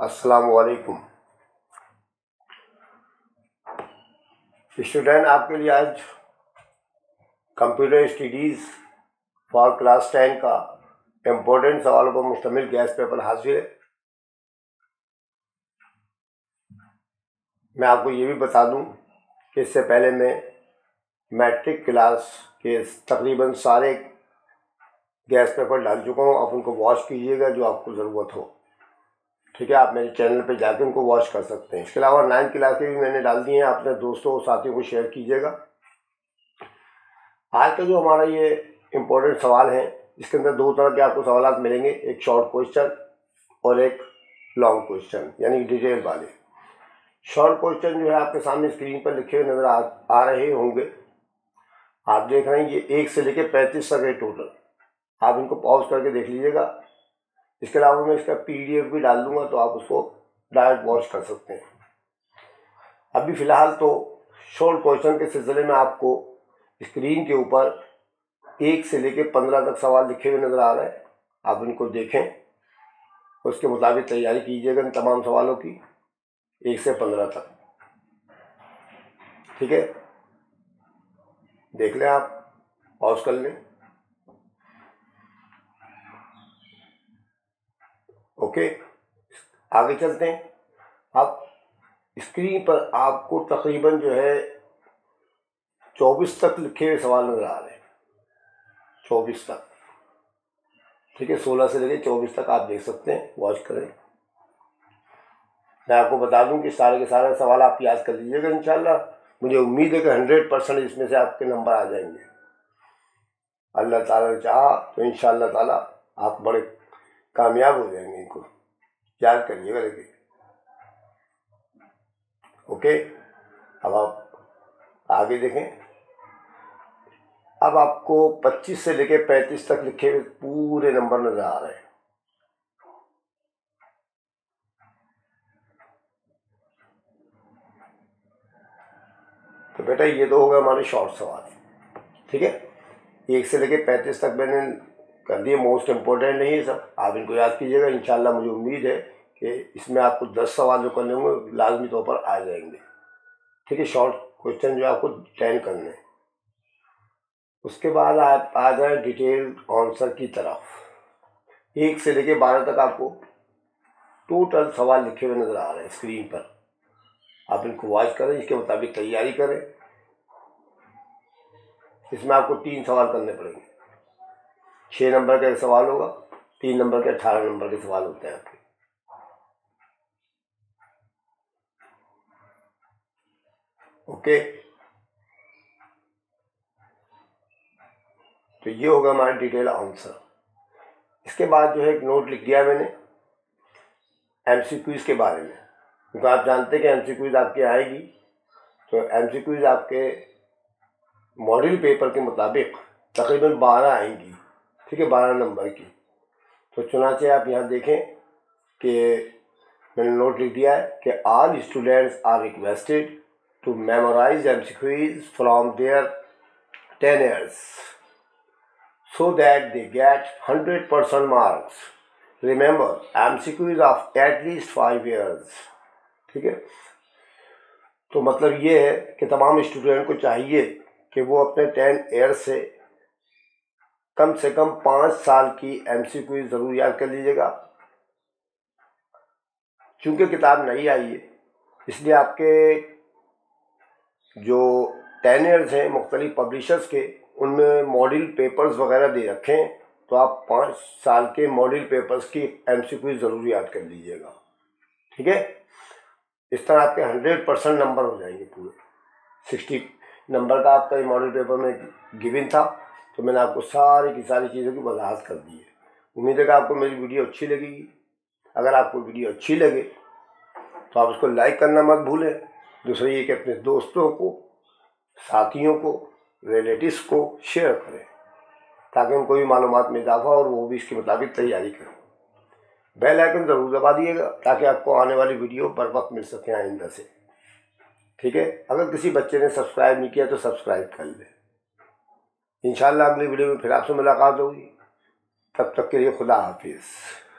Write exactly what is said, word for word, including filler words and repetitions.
अस्सलामुअलैकुम। स्टूडेंट, आपके लिए आज computer studies for class ten का इम्पोर्टेंट सवालों पर मुश्तमिल गैस पेपर हाजिर है। मैं आपको ये भी बता दूं कि इससे पहले मैं मैट्रिक क्लास के तकरीबन सारे गैस पेपर डाल चुका हूँ। आप उनको वॉच कीजिएगा जो आपको ज़रूरत हो, ठीक है। आप मेरे चैनल पे जाकर उनको वॉच कर सकते हैं। इसके अलावा नाइन क्लास के भी मैंने डाल दिए हैं, अपने दोस्तों और साथियों को शेयर कीजिएगा। आज का जो हमारा ये इम्पोर्टेंट सवाल है, इसके अंदर दो तरह के आपको सवाल मिलेंगे, एक शॉर्ट क्वेश्चन और एक लॉन्ग क्वेश्चन, यानी डिटेल वाले। शॉर्ट क्वेश्चन जो है आपके सामने स्क्रीन पर लिखे हुए नज़र आ, आ रहे होंगे। आप देख रहे हैं ये एक से लेकर पैंतीस तक है टोटल। आप इनको पॉज करके देख लीजिएगा। इसके अलावा मैं इसका पीडीएफ भी डाल दूंगा, तो आप उसको डायरेक्ट वॉच कर सकते हैं। अभी फ़िलहाल तो शॉर्ट क्वेश्चन के सिलसिले में आपको स्क्रीन के ऊपर एक से लेकर पंद्रह तक सवाल लिखे हुए नज़र आ रहे हैं। आप इनको देखें, उसके मुताबिक तैयारी कीजिएगा इन तमाम सवालों की, एक से पंद्रह तक, ठीक है। देख लें, आप पॉज कर लें, ओके। आगे चलते हैं। अब स्क्रीन पर आपको तकरीबन जो है चौबीस तक लिखे हुए सवाल नज़र आ रहे हैं, चौबीस तक, ठीक है। सोलह से लेकर चौबीस तक आप देख सकते हैं, वॉच करें। मैं आपको बता दूं कि सारे के सारे सवाल आप याद कर लीजिएगा। इंशाल्लाह मुझे उम्मीद है कि हंड्रेड परसेंट इसमें से आपके नंबर आ जाएंगे। अल्लाह ताला ने चाहा तो इंशाल्लाह ताला आप बड़े कामयाब हो जाएंगे। इनको याद करिएगा लेकिन, ओके। अब आप आगे देखें। अब आपको पच्चीस से लेकर पैंतीस तक लिखे हुए पूरे नंबर नजर आ रहे हैं, तो बेटा ये तो होगा हमारे शॉर्ट सवाल, ठीक है। एक से लेकर पैंतीस तक मैंने कर दिए, मोस्ट इम्पोर्टेंट नहीं है सब। आप इनको याद कीजिएगा। इंशाल्लाह मुझे उम्मीद है कि इसमें आपको दस सवाल जो करने होंगे लाजमी तौर पर आ जाएंगे, ठीक है। शॉर्ट क्वेश्चन जो आपको टेन करने हैं। उसके बाद आप आ जाए डिटेल आंसर की तरफ। एक से लेके बारह तक आपको टोटल सवाल लिखे हुए नज़र आ रहे हैं स्क्रीन पर। आप इनको वॉच करें, इसके मुताबिक तैयारी करें। इसमें आपको तीन सवाल करने पड़ेंगे। छः नंबर का एक सवाल होगा, तीन नंबर के अठारह नंबर के सवाल होते हैं आपके, ओके। तो ये होगा हमारा डिटेल आंसर। इसके बाद जो है एक नोट लिख दिया मैंने एमसीक्यूज के बारे में, क्योंकि आप जानते हैं कि एमसीक्यूज आपके आएगी। तो एमसीक्यूज आपके मॉडल पेपर के मुताबिक तकरीबन बारह आएंगी, ठीक है, बारह नंबर की। तो चुनाचे आप यहाँ देखें कि मैंने नोट लिख दिया है कि all students are requested to memorize MCQs from their ten years so that they get hundred percent marks. Remember MCQs of at least five years, ठीक है। तो मतलब ये है कि तमाम स्टूडेंट को चाहिए कि वो अपने टेन ईयर्स से कम से कम पाँच साल की एमसीक्यू ज़रूर याद कर लीजिएगा। चूँकि किताब नहीं आई है, इसलिए आपके जो टेन ईयर्स हैं मुख्तलिफ पब्लिशर्स के, उनमें मॉडल पेपर्स वगैरह दे रखे हैं, तो आप पाँच साल के मॉडल पेपर्स की एमसीक्यू ज़रूर याद कर लीजिएगा, ठीक है। इस तरह आपके हंड्रेड परसेंट नंबर हो जाएंगे पूरे। सिक्सटी नंबर का आपका मॉडल पेपर में गिवन था, तो मैंने आपको सारी की सारी चीज़ों की वजाहत कर दी है। उम्मीद है कि आपको मेरी वीडियो अच्छी लगेगी। अगर आपको वीडियो अच्छी लगे तो आप उसको लाइक करना मत भूलें। दूसरी ये कि अपने दोस्तों को, साथियों को, रिलेटिव्स को शेयर करें, ताकि उनको भी मालूमात में इजाफा हो और वो भी इसके मुताबिक तैयारी करें। बेल आइकन ज़रूर दबा दिएगा ताकि आपको आने वाली वीडियो बर वक्त मिल सके आइंदा से, ठीक है। अगर किसी बच्चे ने सब्सक्राइब नहीं किया तो सब्सक्राइब कर लें। इंशाल्लाह अगली वीडियो में फिर आपसे मुलाकात होगी। तब तक के लिए खुदा हाफिज़।